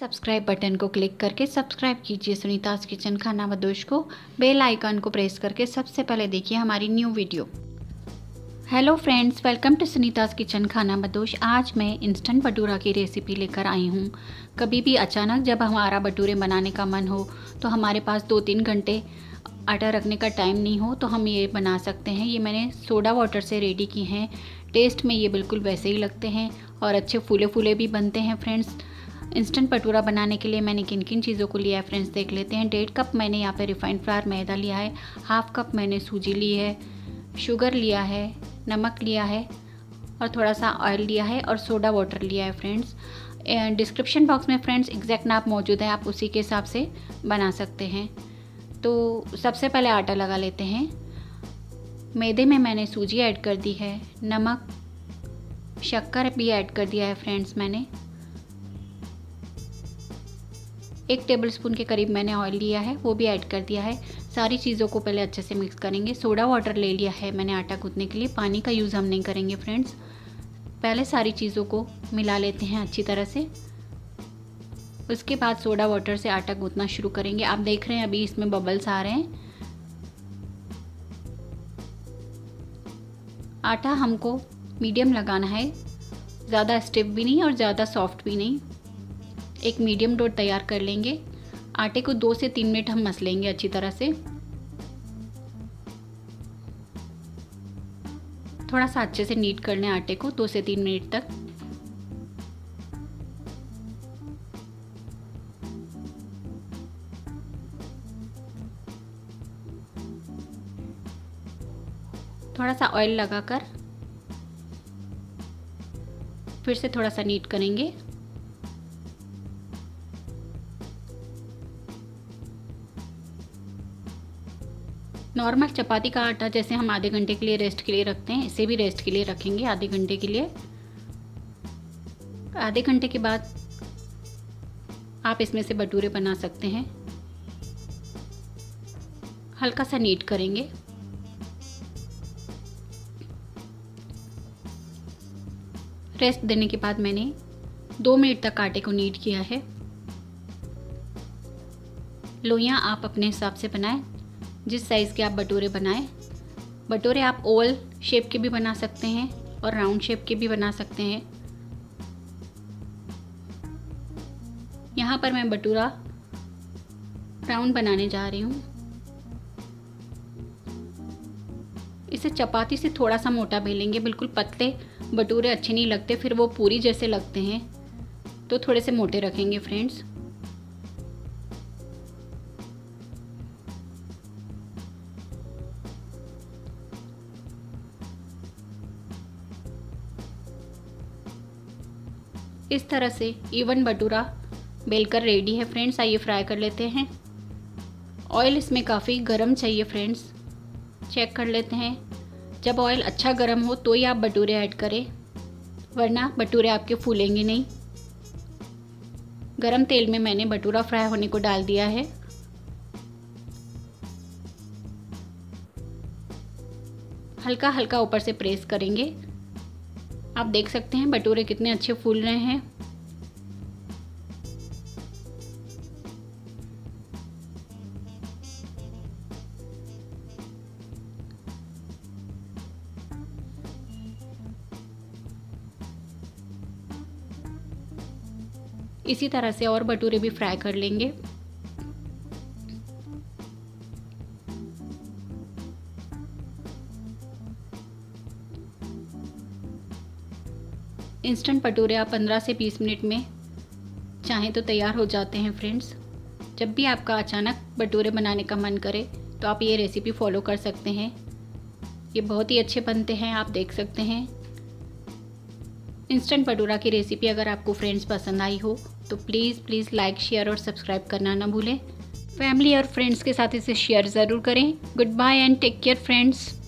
Subscribe button को click करके subscribe कीजिए सुनीताज किचन खाना बदोश को। बेल आइकन को प्रेस करके सबसे पहले देखिए हमारी new video. Hello friends, welcome to Sunita's kitchen खाना बदोश। आज मैं इंस्टेंट भटूरा की रेसिपी लेकर आई हूँ। कभी भी अचानक जब हमारा भटूरे बनाने का मन हो तो हमारे पास 2-3 घंटे आटा रखने का टाइम नहीं हो तो हम ये बना सकते हैं। ये मैंने सोडा वाटर से रेडी की हैं। टेस्ट में ये बिल्कुल वैसे ही लगते हैं और अच्छे फूले फूले भी बनते हैं। फ्रेंड्स, इंस्टेंट भटूरा बनाने के लिए मैंने किन किन चीज़ों को लिया है फ्रेंड्स देख लेते हैं। 1.5 कप मैंने यहाँ पे रिफाइंड फ्लावर मैदा लिया है, 1/2 कप मैंने सूजी ली है, शुगर लिया है, नमक लिया है और थोड़ा सा ऑयल लिया है और सोडा वाटर लिया है। फ्रेंड्स, डिस्क्रिप्शन बॉक्स में फ्रेंड्स एग्जैक्ट नाप मौजूद है, आप उसी के हिसाब से बना सकते हैं। तो सबसे पहले आटा लगा लेते हैं। मैदे में मैंने सूजी ऐड कर दी है, नमक, शक्कर भी ऐड कर दिया है फ्रेंड्स। मैंने 1 टेबलस्पून के करीब मैंने ऑयल लिया है, वो भी ऐड कर दिया है। सारी चीज़ों को पहले अच्छे से मिक्स करेंगे। सोडा वाटर ले लिया है मैंने आटा गूंथने के लिए, पानी का यूज़ हम नहीं करेंगे फ्रेंड्स। पहले सारी चीज़ों को मिला लेते हैं अच्छी तरह से, उसके बाद सोडा वाटर से आटा गूंथना शुरू करेंगे। आप देख रहे हैं अभी इसमें बबल्स आ रहे हैं। आटा हमको मीडियम लगाना है, ज़्यादा स्टिफ भी नहीं और ज़्यादा सॉफ्ट भी नहीं। एक मीडियम डो तैयार कर लेंगे। आटे को 2 से 3 मिनट हम मसलेंगे अच्छी तरह से। थोड़ा सा अच्छे से नीट कर लें आटे को 2 से 3 मिनट तक। थोड़ा सा ऑयल लगाकर फिर से थोड़ा सा नीट करेंगे। नॉर्मल चपाती का आटा जैसे हम आधे घंटे के लिए रेस्ट के लिए रखते हैं, इसे भी रेस्ट के लिए रखेंगे आधे घंटे के लिए। आधे घंटे के बाद आप इसमें से भटूरे बना सकते हैं। हल्का सा नीट करेंगे। रेस्ट देने के बाद मैंने 2 मिनट तक आटे को नीट किया है। लोइयां आप अपने हिसाब से बनाएं, जिस साइज़ के आप भटूरे बनाएं। भटूरे आप ओवल शेप के भी बना सकते हैं और राउंड शेप के भी बना सकते हैं। यहाँ पर मैं भटूरा राउंड बनाने जा रही हूँ। इसे चपाती से थोड़ा सा मोटा बेलेंगे। बिल्कुल पतले भटूरे अच्छे नहीं लगते, फिर वो पूरी जैसे लगते हैं, तो थोड़े से मोटे रखेंगे फ्रेंड्स। इस तरह से इवन भटूरा बेलकर रेडी है फ्रेंड्स। आइए फ्राई कर लेते हैं। ऑयल इसमें काफ़ी गर्म चाहिए फ्रेंड्स, चेक कर लेते हैं। जब ऑयल अच्छा गर्म हो तो ही आप भटूरे ऐड करें, वरना भटूरे आपके फूलेंगे नहीं। गर्म तेल में मैंने भटूरा फ्राई होने को डाल दिया है। हल्का हल्का ऊपर से प्रेस करेंगे। आप देख सकते हैं भटूरे कितने अच्छे फूल रहे हैं। इसी तरह से और भटूरे भी फ्राई कर लेंगे। इंस्टेंट भटूरे आप 15 से 20 मिनट में चाहें तो तैयार हो जाते हैं फ्रेंड्स। जब भी आपका अचानक भटूरे बनाने का मन करे तो आप ये रेसिपी फॉलो कर सकते हैं। ये बहुत ही अच्छे बनते हैं, आप देख सकते हैं। इंस्टेंट भटूरा की रेसिपी अगर आपको फ्रेंड्स पसंद आई हो तो प्लीज़ लाइक, शेयर और सब्सक्राइब करना ना भूलें। फैमिली और फ्रेंड्स के साथ इसे शेयर ज़रूर करें। Goodbye and take care friends.